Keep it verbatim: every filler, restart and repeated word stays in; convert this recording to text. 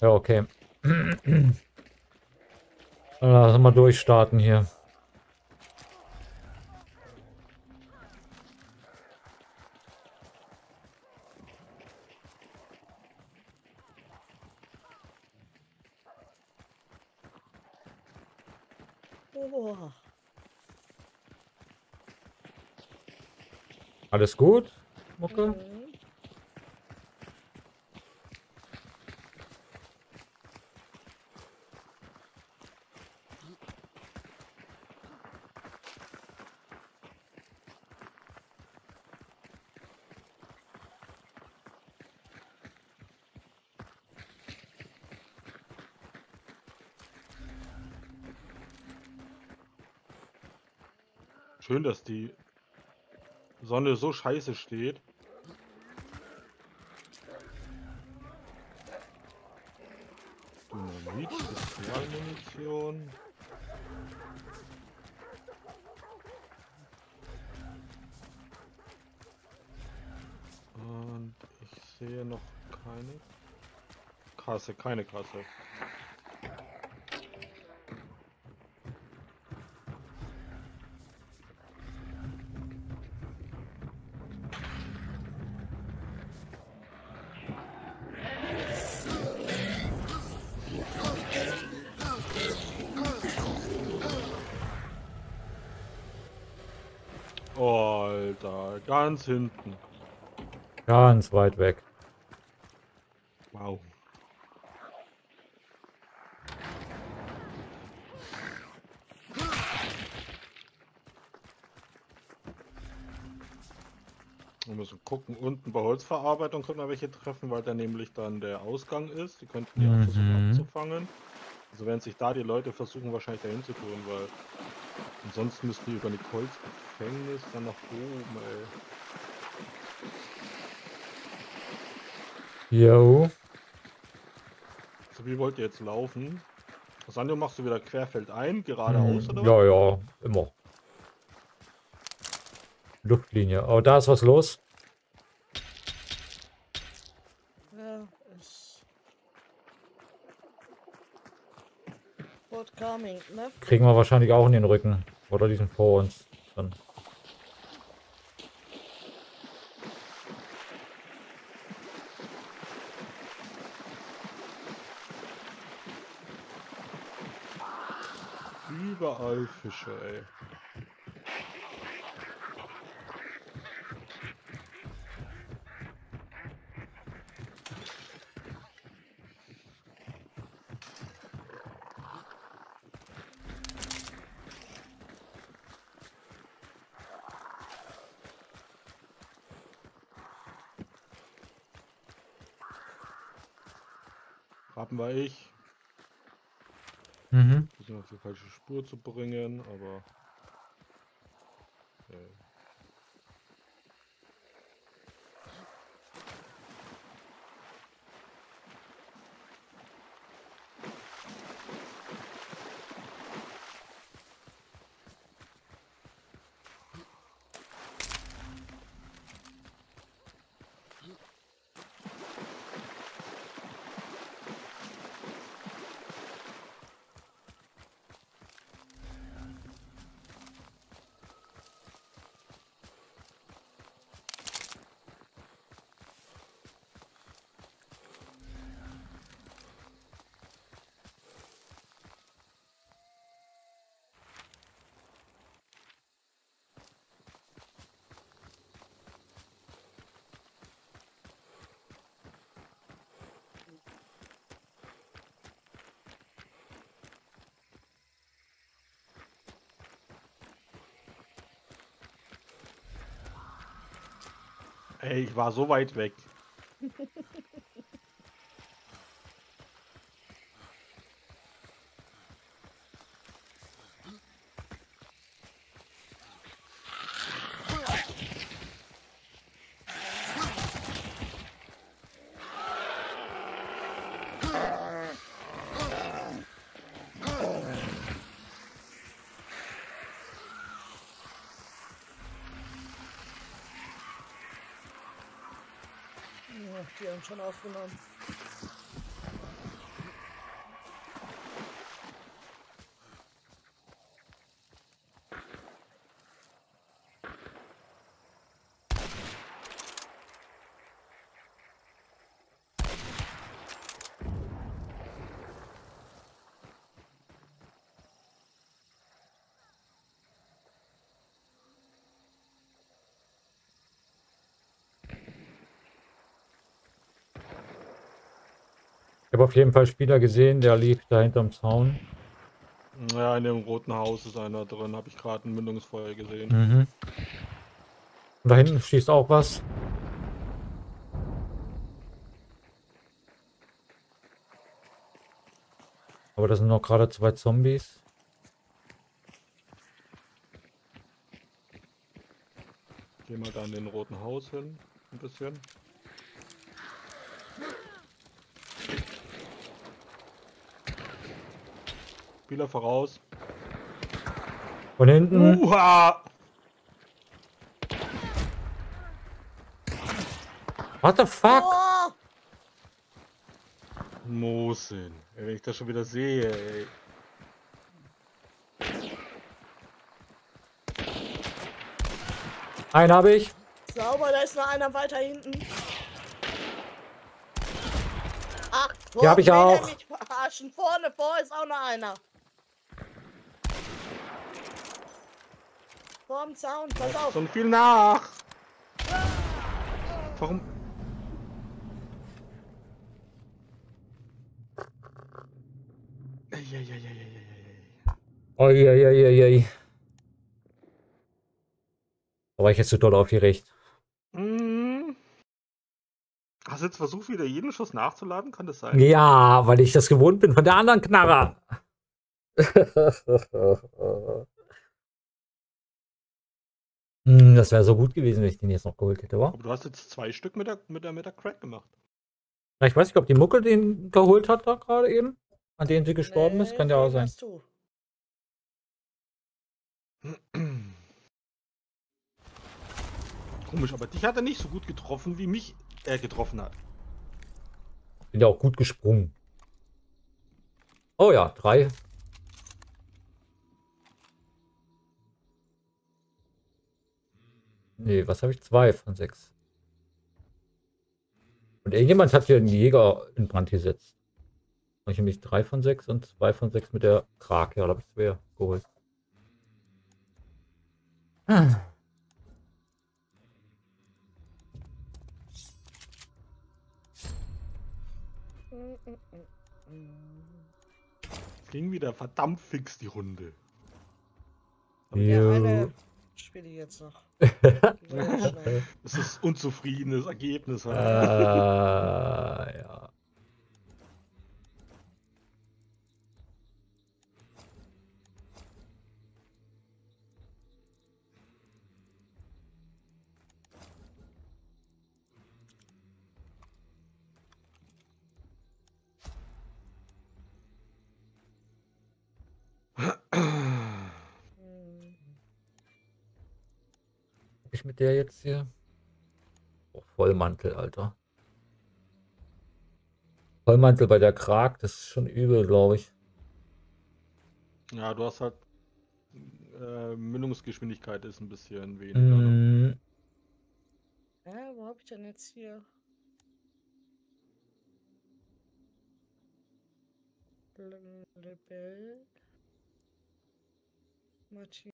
Ja, okay. Lass mal durchstarten hier. Alles gut, Mucke? Mhm. Schön, dass die Sonne so scheiße steht. Dynamit, Spezialmunition. Und ich sehe noch keine Kasse, keine Kasse. Alter, ganz hinten. Ganz weit weg. Wow. Wir müssen gucken, unten bei Holzverarbeitung können wir welche treffen, weil da nämlich dann der Ausgang ist. Die könnten die auch versuchen abzufangen. Also werden sich da die Leute versuchen wahrscheinlich dahin zu tun, weil ansonsten müssen die über die Holzgefängnis dann nach oben, ey. Jo. So, wie wollt ihr jetzt laufen? Sanyo, machst du wieder querfeld ein, geradeaus, hm, oder? Ja, was? Ja, immer. Luftlinie. Aber oh, da ist was los. Ja, ist... What coming, ne? Kriegen wir wahrscheinlich auch in den Rücken. Oder die sind vor uns. Dann. Überall Fische, ey. Haben wir ich. Mhm. Wir sind auf die falsche Spur zu bringen, aber... Okay. Ey, ich war so weit weg. Die haben schon aufgenommen. habe auf jeden Fall Spieler gesehen, der lief da hinterm Zaun. Ja, in dem roten Haus ist einer drin, habe ich gerade ein Mündungsfeuer gesehen. Mhm. Und da hinten schießt auch was. Aber das sind noch gerade zwei Zombies. Gehen wir da in den roten Haus hin, ein bisschen. Spieler voraus. Von hinten. Uha! What the fuck? Oh. Mosin. Wenn ich das schon wieder sehe, ey. Einen habe ich. Sauber, da ist noch einer weiter hinten. Ach, boah, die habe ich auch. Mich verarschen. Vorne, vor ist auch noch einer. Vorm Zaun, pass auf. So viel nach. Warum? Eieieiei. Aber ich hätte so doll aufgeregt. Mm. Hast du jetzt versucht, wieder jeden Schuss nachzuladen? Kann das sein? Ja, weil ich das gewohnt bin von der anderen Knarre. Das wäre so gut gewesen, wenn ich den jetzt noch geholt hätte, wa? Aber du hast jetzt zwei Stück mit der, mit der, mit der Crack gemacht. Na, ich weiß nicht, ob die Mucke den geholt hat da gerade eben, an dem sie gestorben nee, ist. Kann ja auch sein. Du. Komisch, aber dich hat er nicht so gut getroffen, wie mich er getroffen hat. Bin ja auch gut gesprungen. Oh ja, drei. Nee, was habe ich? Zwei von sechs. Und irgendjemand hat hier einen Jäger in Brand gesetzt. Habe ich nämlich drei von sechs und zwei von sechs mit der Krake, ja, habe ich schwer geholt. Hm. Es ging wieder verdammt fix die Runde. Ja, eine spiele ich jetzt noch. Das ist unzufriedenes Ergebnis. Äh, ja. Ich mit der jetzt hier oh, Vollmantel, Alter. Vollmantel bei der Krag, das ist schon übel, glaube ich. Ja, du hast halt äh, Mündungsgeschwindigkeit ist ein bisschen weniger. Mm. Ja, wo hab ich denn jetzt hier? Rebell. Martin.